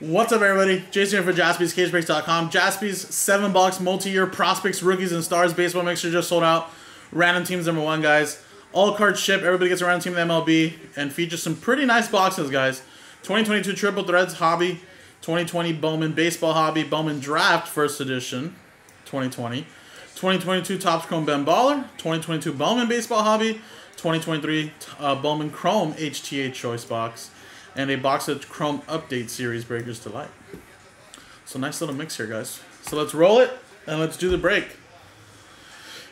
What's up, everybody? Jason here for JaspysCaseBreaks.com. Jaspys 7-box multi-year prospects, rookies, and stars baseball mixture just sold out. Random teams #1, guys. All cards ship. Everybody gets a random team in the MLB and features some pretty nice boxes, guys. 2022 Triple Threads Hobby, 2020 Bowman Baseball Hobby, Bowman Draft First Edition, 2020, 2022 Topps Chrome Ben Baller, 2022 Bowman Baseball Hobby, 2023 Bowman Chrome HTA Choice Box, and a box of Chrome Update Series Breakers to Light. So nice little mix here, guys. So let's roll it, and let's do the break.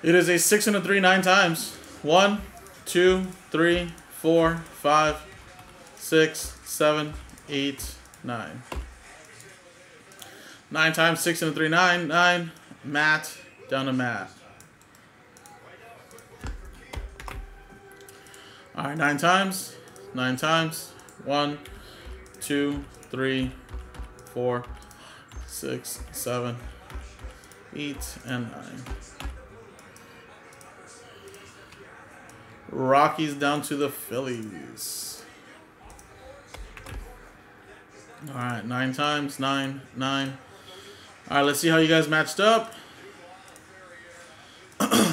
It is a 6 and a 3 9 times. 1, 2, 3, 4, 5, 6, 7, 8, 9. 9 times, 6 and a 3 9. 9, Matt, down to Matt. All right, 9 times, 9 times. 1, 2, 3, 4, 6, 7, 8, and 9. Rockies down to the Phillies. All right, 9 times, 9, 9. All right, let's see how you guys matched up.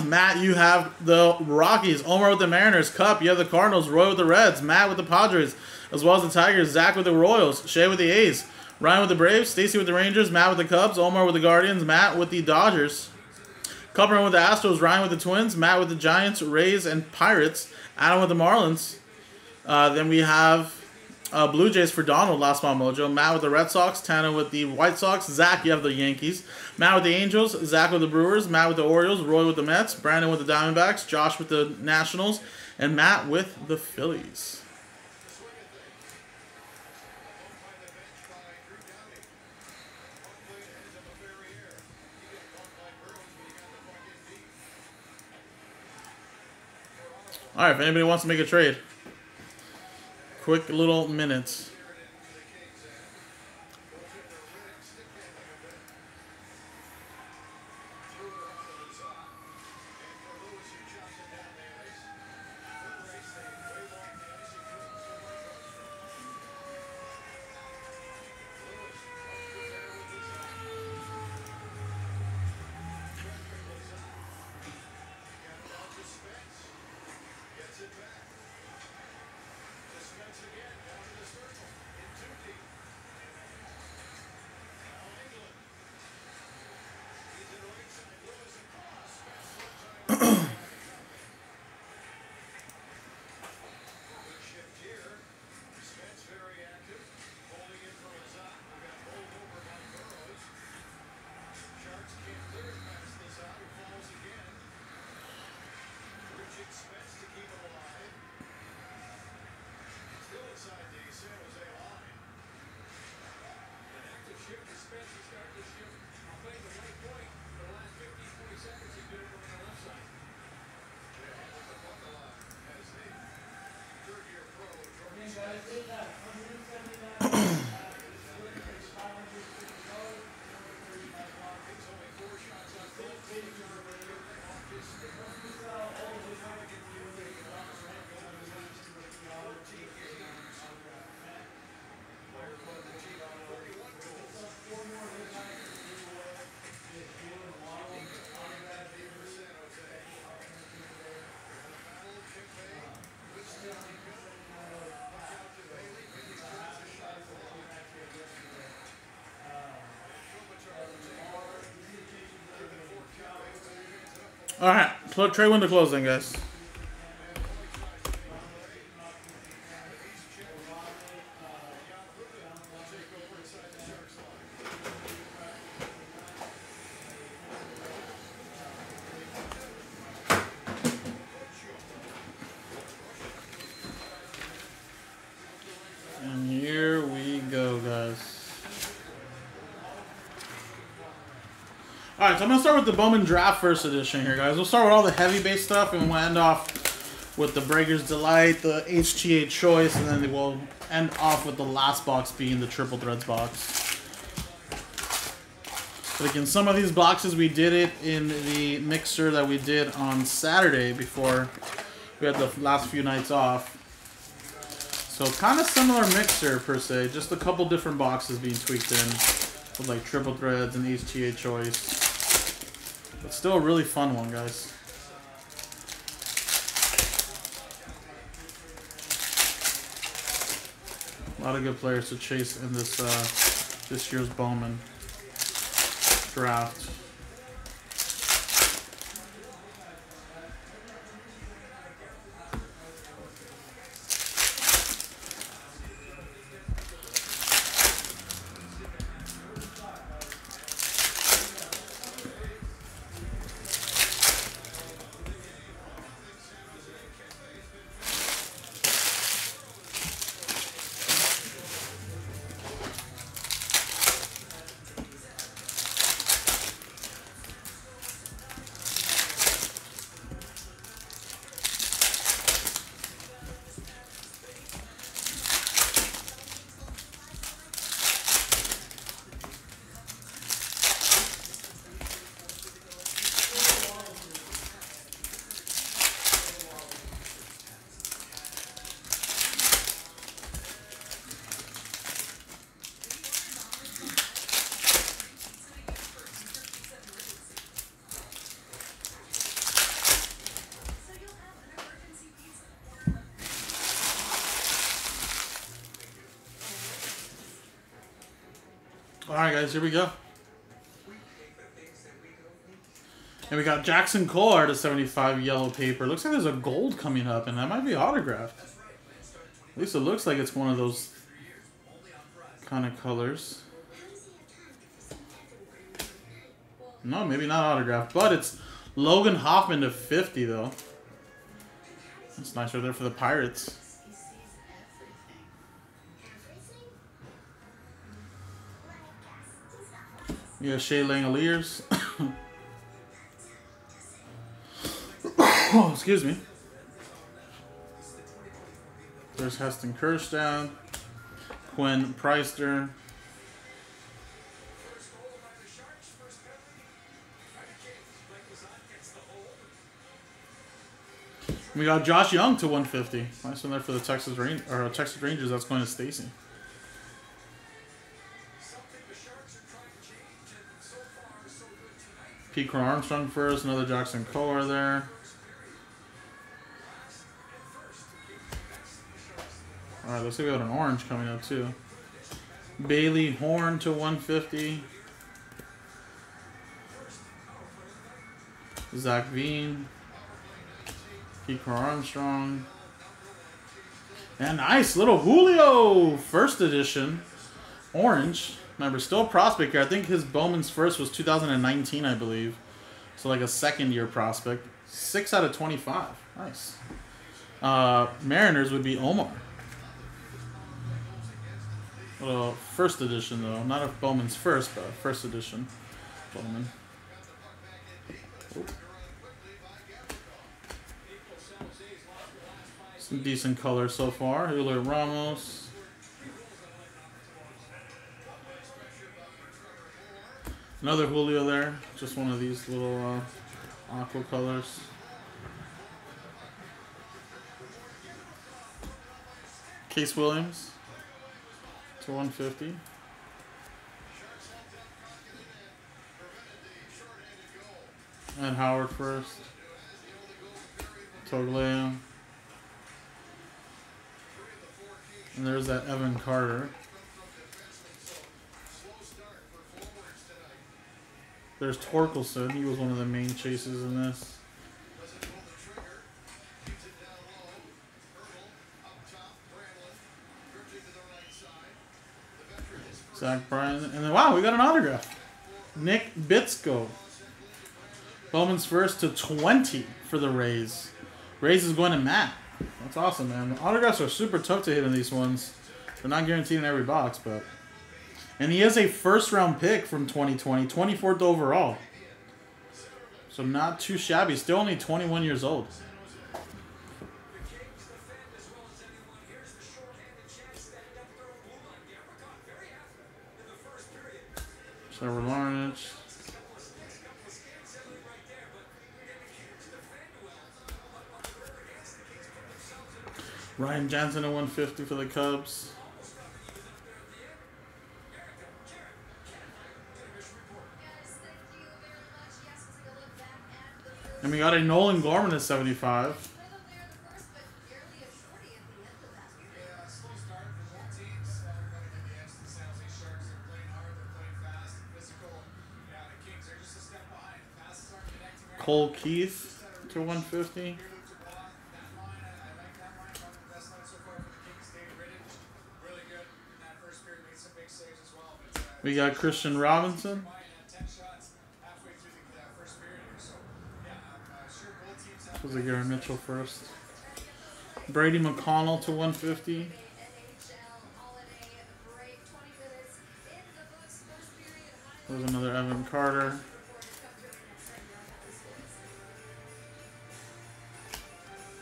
Matt, you have the Rockies. Omar with the Mariners. Cup, you have the Cardinals. Roy with the Reds. Matt with the Padres, as well as the Tigers. Zach with the Royals. Shea with the A's. Ryan with the Braves. Stacy with the Rangers. Matt with the Cubs. Omar with the Guardians. Matt with the Dodgers. Cupperman with the Astros. Ryan with the Twins. Matt with the Giants, Rays, and Pirates. Adam with the Marlins. Then we have Blue Jays for Donald, Last Ball Mojo. Matt with the Red Sox. Tana with the White Sox. Zach, you have the Yankees. Matt with the Angels. Zach with the Brewers. Matt with the Orioles. Roy with the Mets. Brandon with the Diamondbacks. Josh with the Nationals. And Matt with the Phillies. All right, if anybody wants to make a trade. Quick little minutes. All right, trade window closing, guys. And here we go, guys. All right, so I'm going to start with the Bowman Draft First Edition here, guys. We'll start with all the heavy-based stuff, and we'll end off with the Breakers Delight, the HTA Choice, and then we'll end off with the last box being the Triple Threads box. Like in some of these boxes, we did it in the mixer that we did on Saturday before we had the last few nights off. So kind of similar mixer per se, just a couple different boxes being tweaked in with like triple threads and HTA choice. But still a really fun one, guys. A lot of good players to chase in this this year's Bowman draft. Alright guys, here we go. And we got Jackson Collard, a 75 yellow paper. Looks like there's a gold coming up, and that might be autographed. At least it looks like it's one of those kind of colors. No, maybe not autographed, but it's Logan Hoffman to 50, though. That's nice right there for the Pirates. Yeah, Shea Langeliers. Oh, excuse me. There's Heston Kirstad, Quinn Priester. We got Josh Young to 150. Nice one there for the Texas Rangers. That's going to Stacy. Keith Armstrong first, another Jackson Cole there. Alright, looks like we got an orange coming up too. Bailey Horn to 150. Zach Veen. Keith Armstrong. And nice little Julio! First edition. Orange. Remember, still a prospect here. I think his Bowman's first was 2019, I believe. So like a second-year prospect. 6 out of 25. Nice. Mariners would be Omar. Well, first edition, though. Not if Bowman's first, but first edition Bowman. Oh. Some decent color so far. Julio Ramos. Another Julio there, just one of these little aqua colors. Case Williams to 150. Ed Howard first. Toglea. And there's that Evan Carter. There's Torkelson. He was one of the main chases in this. Zach Bryan. And then, wow, we got an autograph. Nick Bitsko. Bowman's first to 20 for the Rays. Rays is going to Matt. That's awesome, man. The autographs are super tough to hit in these ones. They're not guaranteed in every box, but... And he is a first-round pick from 2020, 24th overall. So not too shabby. Still only 21 years old. Trevor Lawrence. Ryan Jansen at 150 for the Cubs. And we got a Nolan Gorman at 75. Cole Keith to 150. We got Christian Robinson. Was it Garrett Mitchell first? Brady McConnell to 150. There's another Evan Carter.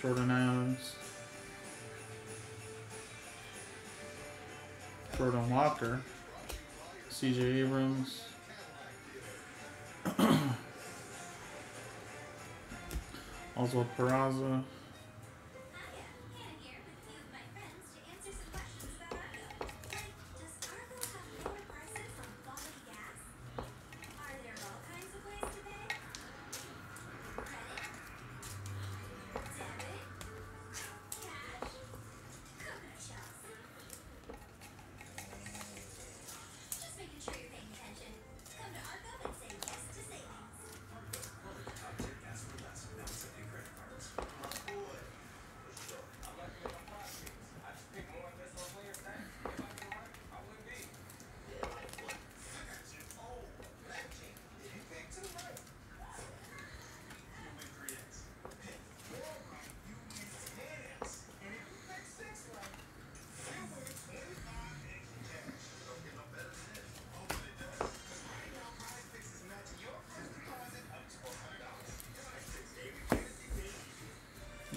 Jordan Adams. Jordan Walker. CJ Abrams. Also Peraza.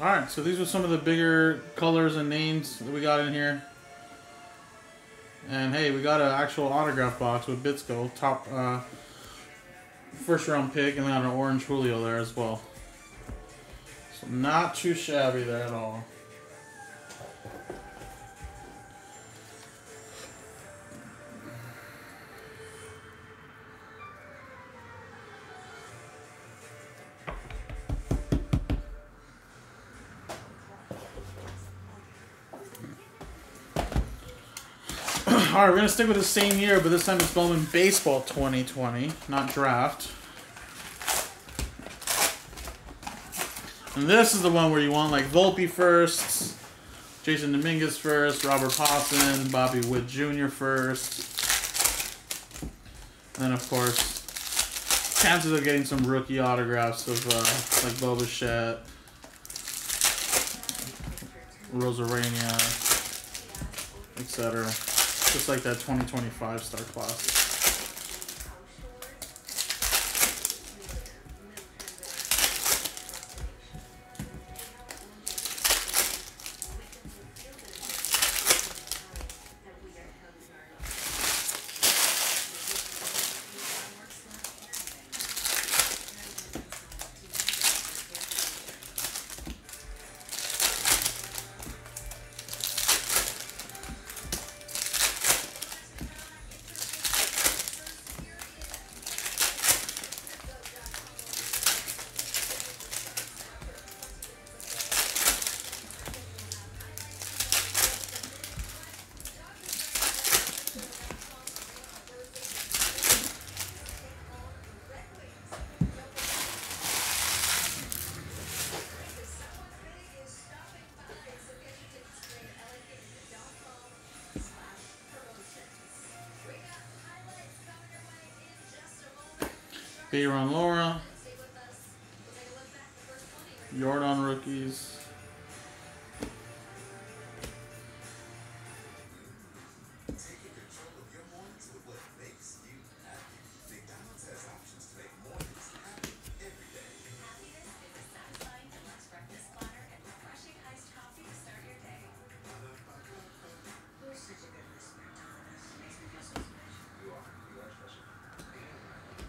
All right, so these are some of the bigger colors and names that we got in here. And hey, we got an actual autograph box with Bitsko, top first round pick, and we got an orange Julio there as well. So not too shabby there at all. All right, we're going to stick with the same year, but this time it's Bowman Baseball 2020, not draft. And this is the one where you want, like, Volpe first, Jason Dominguez first, Robert Possen, Bobby Wood Jr. first. And then, of course, chances of getting some rookie autographs of, like, Bo Bichette, Rosarania, etc. Just like that 2025 star class. Bayron Laura, Jordan rookies,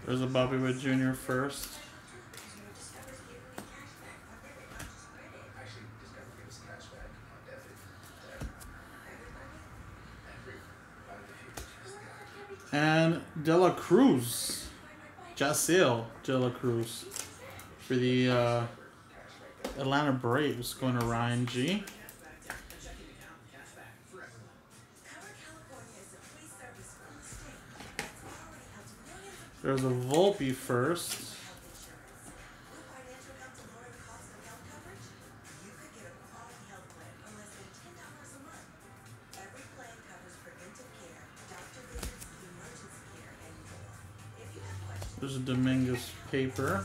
there's a Bobby Wood Jr. first. And De La Cruz. Jaciel De La Cruz for the Atlanta Braves, going to Ryan G. There's a Volpe first. There's a Dominguez paper.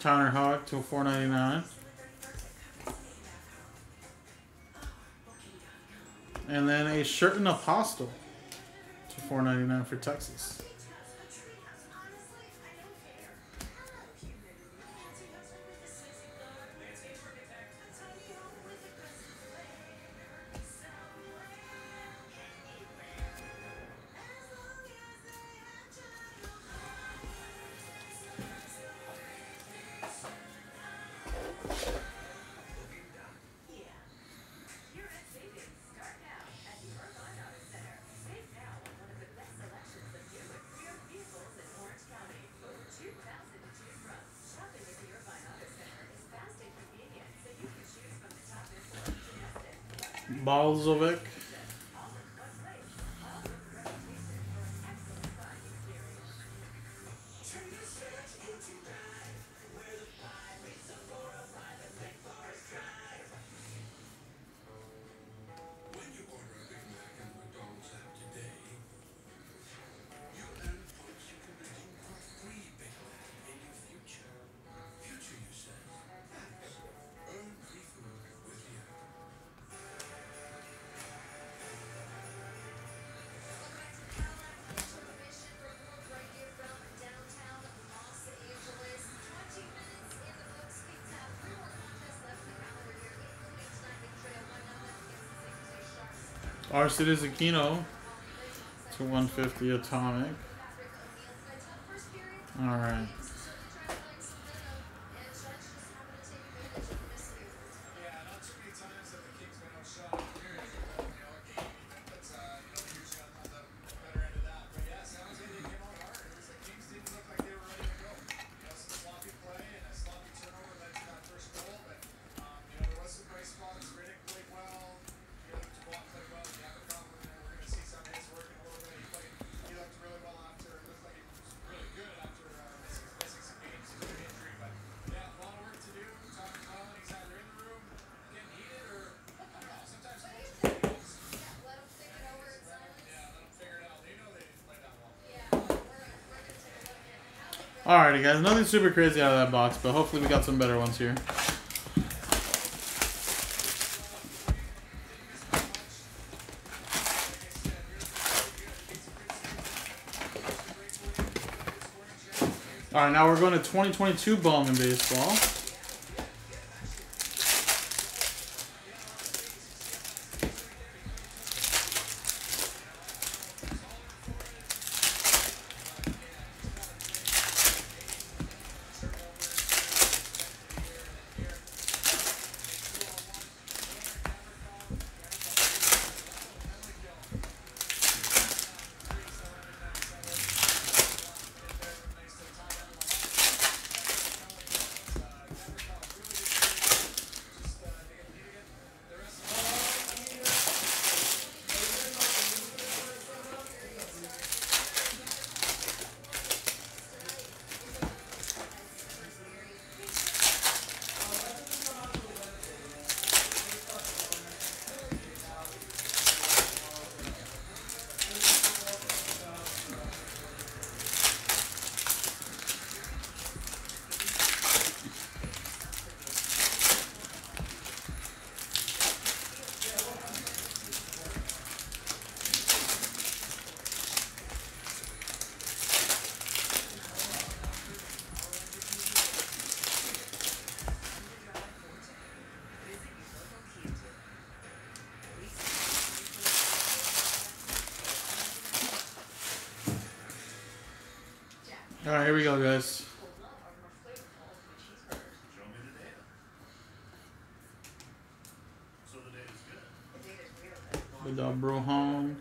Tanner Hawk to $4.99. And then a Sherton Apostle to $4.99 for Texas. Balzovic. Arcides Aquino to 150 Atomic. All right. Alrighty guys, nothing super crazy out of that box, but hopefully we got some better ones here. Alright, now we're going to 2022 Bowman Baseball. All right, here we go, guys. The Moved out Broholm.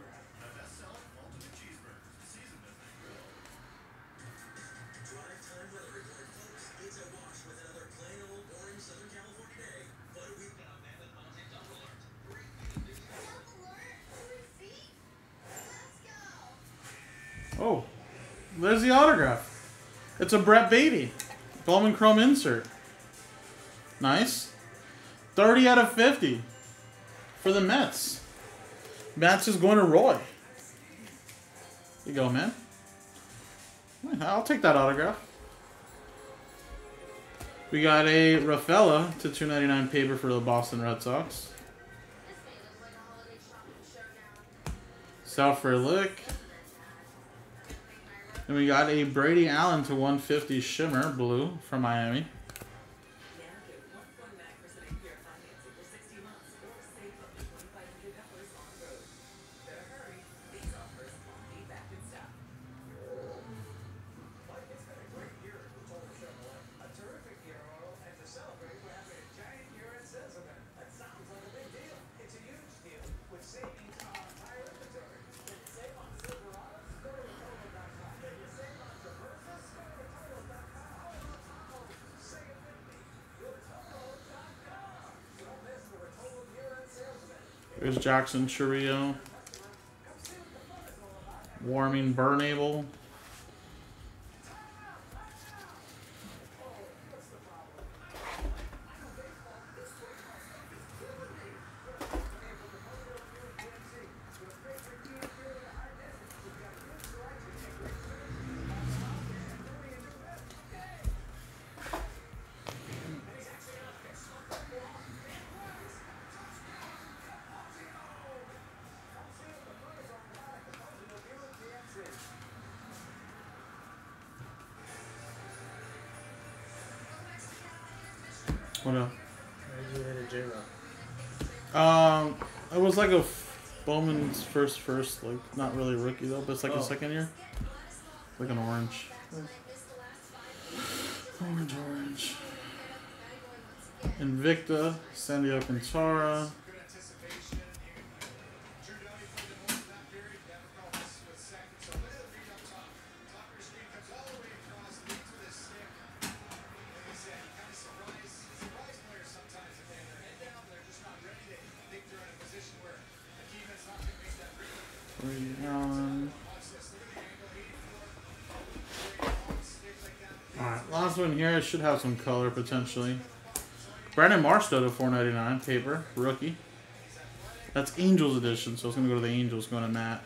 Oh, there's the autograph. It's a Brett Baty. Goldman Chrome insert. Nice. 30 out of 50 for the Mets. Mets is going to Roy. There you go, man. I'll take that autograph. We got a Rafaela to 299 paper for the Boston Red Sox. South for a lick. And we got a Brady Allen to 150 Shimmer Blue from Miami. There's Jackson Chirillo, Warming Bernable, what else? It was like a Bowman's first, like not really rookie though, but it's like a second year, like an orange. Orange. Invicta, Sandy Alcantara. Last one here, I should have some color potentially. Brandon Marstow to 499 paper, rookie. That's Angels edition, so it's gonna go to the Angels, going to Matt.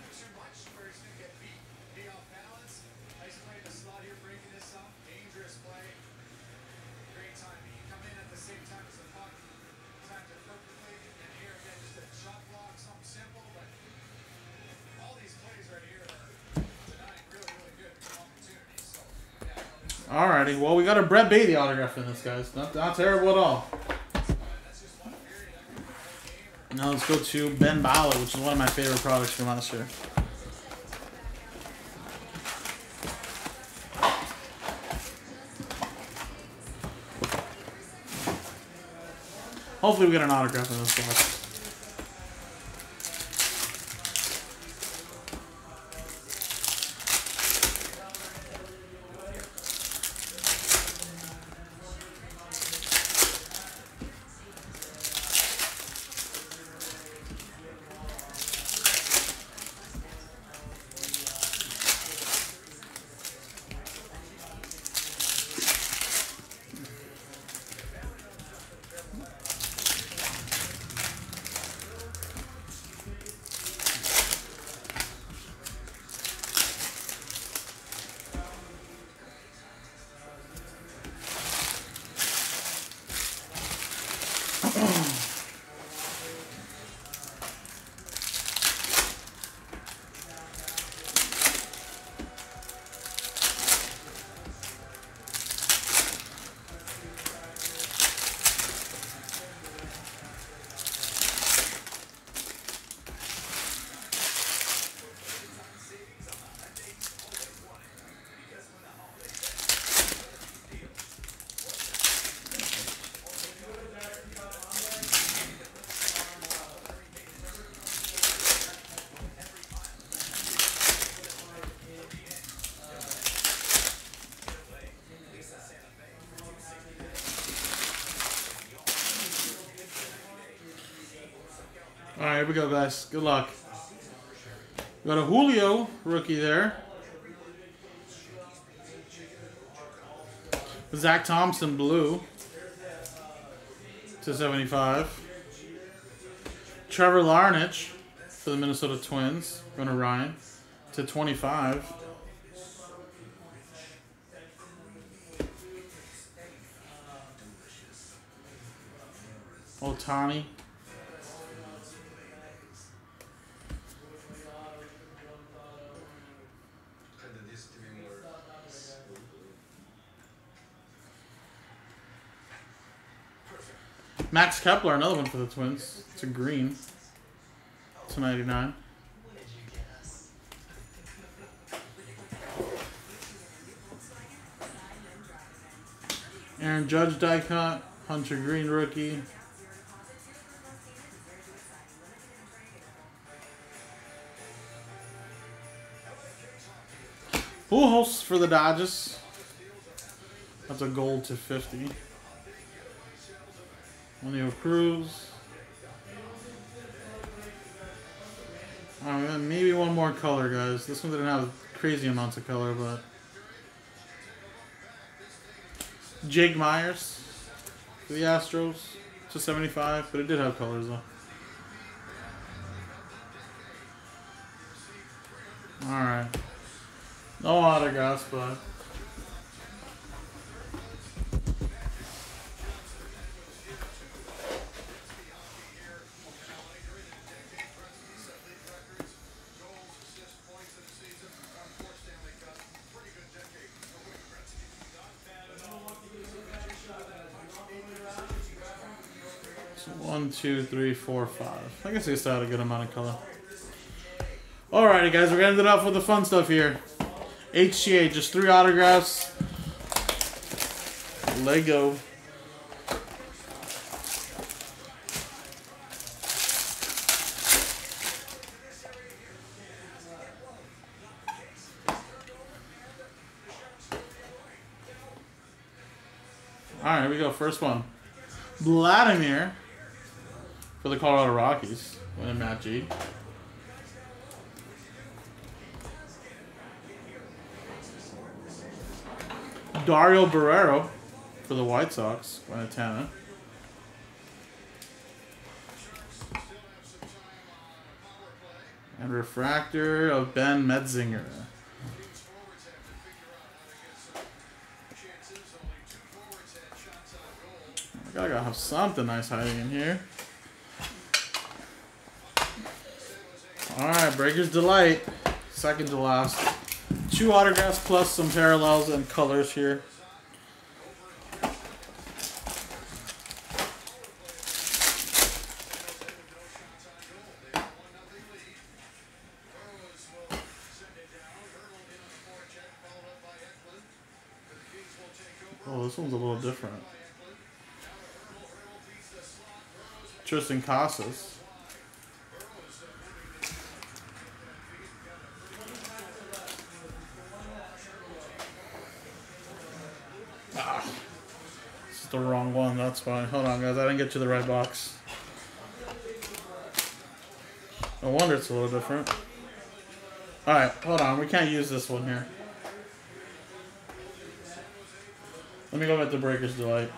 Alrighty, well we got a Brett Baty autograph in this, guys. Not terrible at all. Now let's go to Ben Bala, which is one of my favorite products from last year. Hopefully we get an autograph in this box. right, here we go, guys. Good luck. Got a Julio rookie there. Zach Thompson blue /75. Trevor Larnach for the Minnesota Twins. Runner Ryan /25. Ohtani. Max Kepler, another one for the Twins. It's a green /99. Aaron Judge die cut, Hunter Green rookie. Pujols for the Dodgers. That's a gold /50. O'Neal Cruz. Alright, maybe one more color, guys. This one didn't have crazy amounts of color, but Jake Myers for the Astros /75, but it did have colors though. Alright. No autographs, but so 1, 2, 3, 4, 5. I guess I still had a good amount of color. Alrighty, guys, we're gonna end it off with the fun stuff here. HCA, just 3 autographs. Lego. Alright, here we go. First one. Vladimir for the Colorado Rockies. Winning Matt G. Dario Barrero for the White Sox, Guantanamo. And refractor of Ben Metzinger. I gotta have something nice hiding in here. Alright, Breaker's Delight. Second to last. 2 autographs plus some parallels and colors here. Oh, this one's a little different. Tristan Casas. The wrong one, that's fine. Hold on, guys, I didn't get to the right box. No wonder it's a little different. Alright, hold on, we can't use this one here. Let me go with the Breaker's Delight.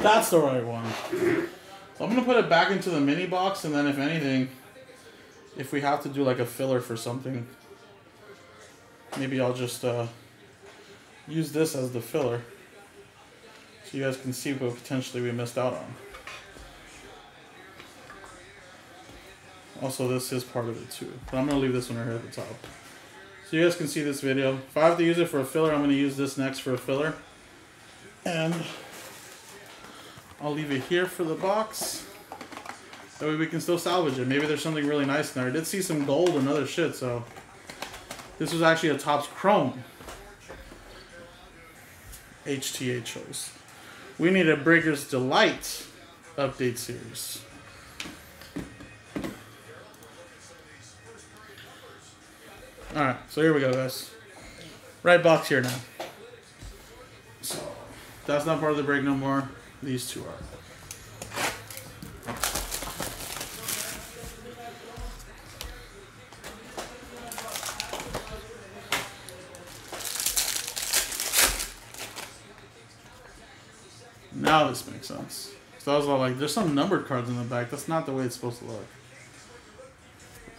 That's the right one. So I'm going to put it back into the mini box, and then if anything, if we have to do like a filler for something, maybe I'll just use this as the filler so you guys can see what potentially we missed out on. Also, this is part of it too, but I'm going to leave this one right here at the top so you guys can see this video. If I have to use it for a filler, I'm going to use this next for a filler. And I'll leave it here for the box. That way we can still salvage it. Maybe there's something really nice in there. I did see some gold and other shit, so. This was actually a Topps Chrome. HTA choice. We need a Breaker's Delight update series. Alright, so here we go, guys. Right box here now. So, that's not part of the break no more. These two are. Now this makes sense. So I was all like, there's some numbered cards in the back. That's not the way it's supposed to look.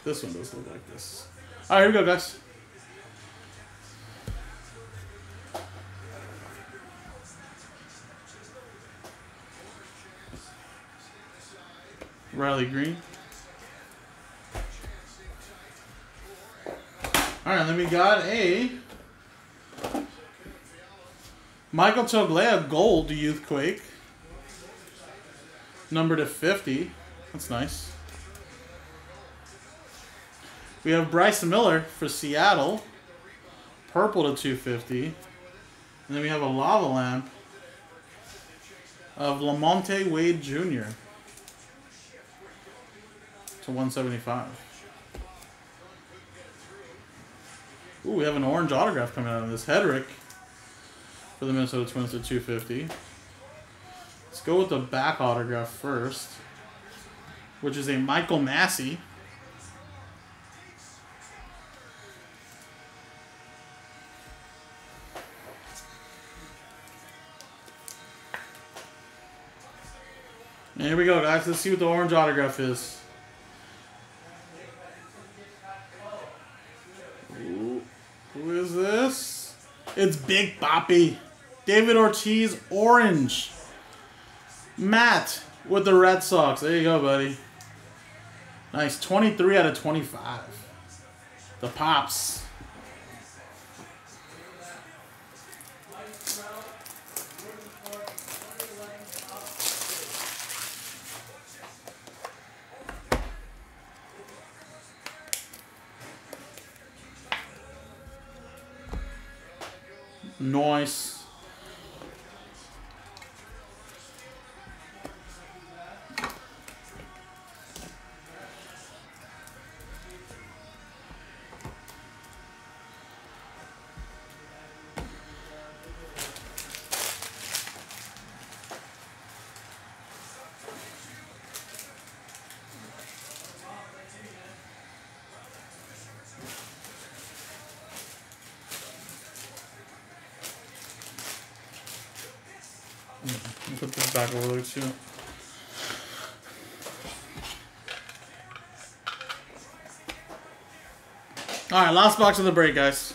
This one does look like this. All right, here we go, guys. Riley Green. All right, then we got a... Michael Toglea Gold Youthquake. Number to 50. That's nice. We have Bryce Miller for Seattle. Purple to 250. And then we have a Lava Lamp of Lamonte Wade Jr. to 175. Ooh, we have an orange autograph coming out of this. Hedrick. For the Minnesota Twins to 250. Let's go with the back autograph first, which is a Michael Massey. And here we go, guys. Let's see what the orange autograph is. Ooh. Who is this? It's Big Papi. David Ortiz, orange. Matt with the Red Sox. There you go, buddy. Nice. 23 out of 25. The Pops. Nice. Put this back over there too. All right, last box of the break, guys.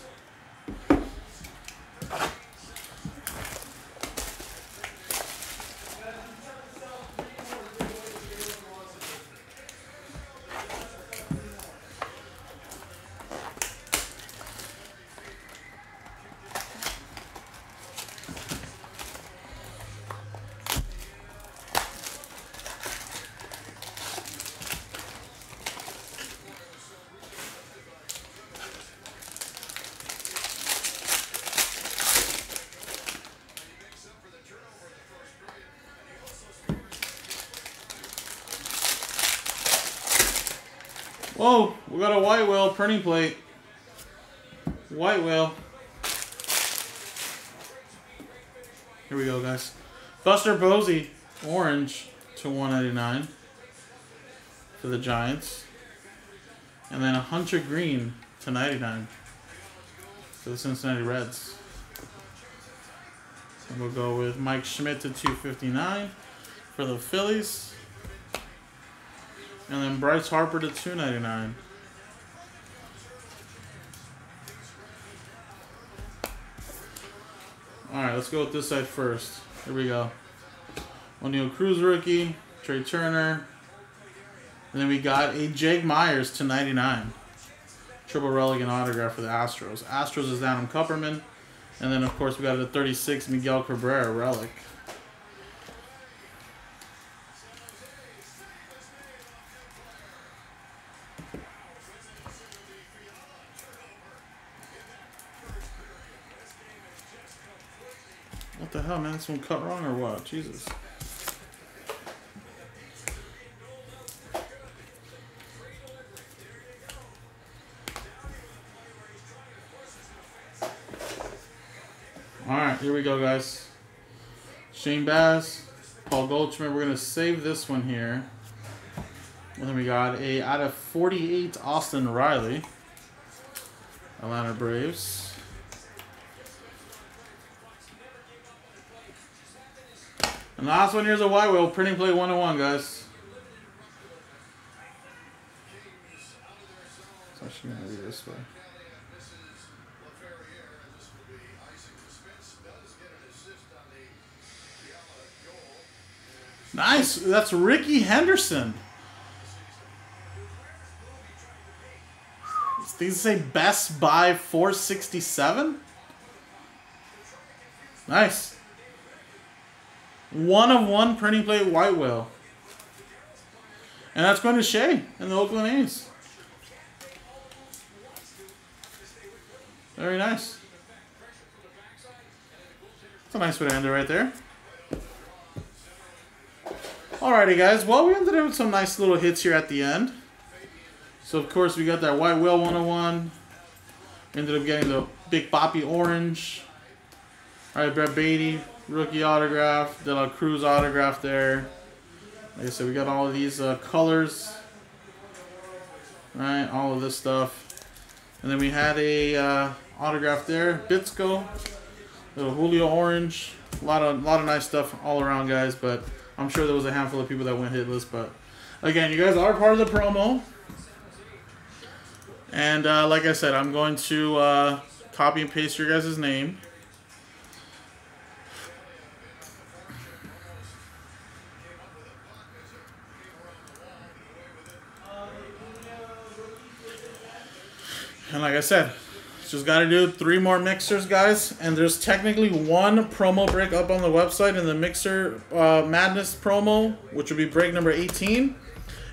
Whoa, we got a white whale printing plate. White whale. Here we go, guys. Buster Posey, orange to 189 for the Giants. And then a Hunter Green to 99 for the Cincinnati Reds. And we'll go with Mike Schmidt to 259 for the Phillies. And then Bryce Harper to 299. Alright, let's go with this side first. Here we go. O'Neal Cruz rookie, Trey Turner. And then we got a Jake Myers to 99. Triple relic and autograph for the Astros. Astros is Adam Kupperman. And then, of course, we got a 36 Miguel Cabrera relic. What the hell, man? This one cut wrong or what? Jesus. Alright, here we go, guys. Shane Bass, Paul Goldschmidt. We're going to save this one here. And then we got a out of 48 Austin Riley. Atlanta Braves. And the last one here is a Y wheel. Printing play 101, guys. It's actually going to be this way. Nice. That's Ricky Henderson. These say Best Buy 467. Nice. 1/1 printing plate white whale. And that's going to Shea and the Oakland A's. Very nice. That's a nice way to end it right there. Alrighty, guys. Well, we ended up with some nice little hits here at the end. So, of course, we got that White Whale 101. Ended up getting the Big Boppy Orange. All right, Brett Baty, rookie autograph. De La Cruz autograph there. Like I said, we got all of these colors. All right, all of this stuff. And then we had a autograph there. Bitsko, little Julio Orange. A lot of nice stuff all around, guys, but I'm sure there was a handful of people that went hitless. But again, you guys are part of the promo. And like I said, I'm going to copy and paste your guys' name. And like I said, just got to do 3 more mixers, guys. And there's technically 1 promo break up on the website in the Mixer Madness promo, which would be break number 18.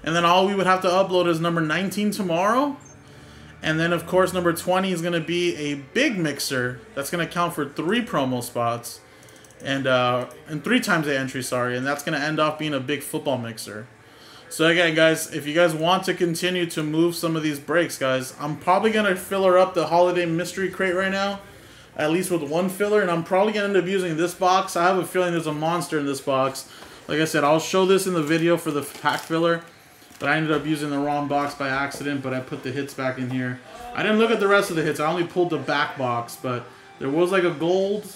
And then all we would have to upload is number 19 tomorrow. And then, of course, number 20 is going to be a big mixer. That's going to count for 3 promo spots and 3 times the entry, sorry. And that's going to end off being a big football mixer. So, again, guys, if you guys want to continue to move some of these breaks, guys, I'm probably going to filler up the Holiday Mystery Crate right now, at least with 1 filler. And I'm probably going to end up using this box. I have a feeling there's a monster in this box. Like I said, I'll show this in the video for the pack filler. But I ended up using the wrong box by accident, but I put the hits back in here. I didn't look at the rest of the hits. I only pulled the back box, but there was like a gold,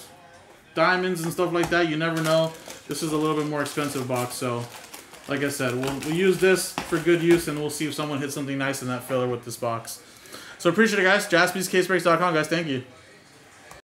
diamonds, and stuff like that. You never know. This is a little bit more expensive box, so like I said, we'll use this for good use, and we'll see if someone hits something nice in that filler with this box. So appreciate it, guys. JaspysCaseBreaks.com, guys. Thank you.